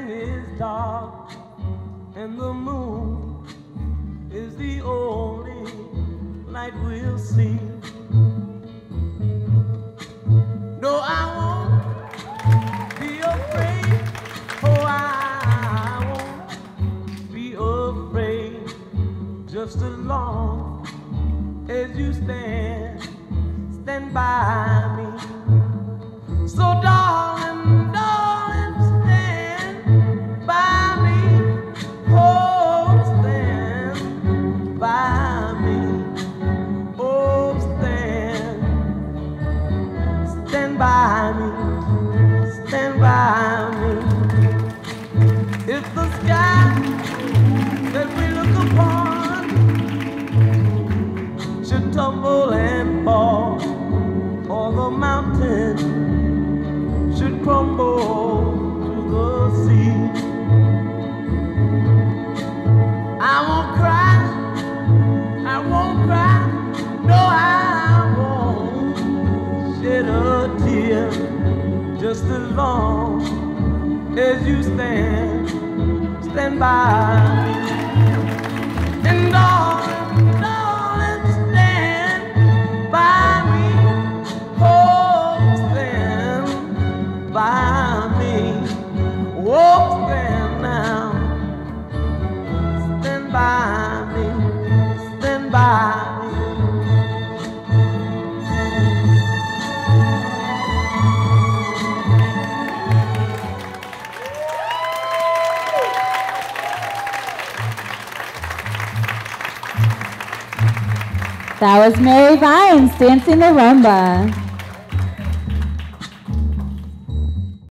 and it's dark, and the moon is the only light we'll see. No, I won't be afraid. Oh, I won't be afraid. Just as long as you stand by me. So, darling, darling, stand by me. Oh, stand by me. Oh, stand by me. Stand by me. If the sky that we look upon should tumble and fall, or the mountain should crumble to the sea, I won't cry, I won't cry. No, I won't shed a tear. Just as long as you stand by me. And darling, stand by me. Oh, stand by me. Oh, stand now. Stand by me, stand by. That was Mary Vines dancing the rumba.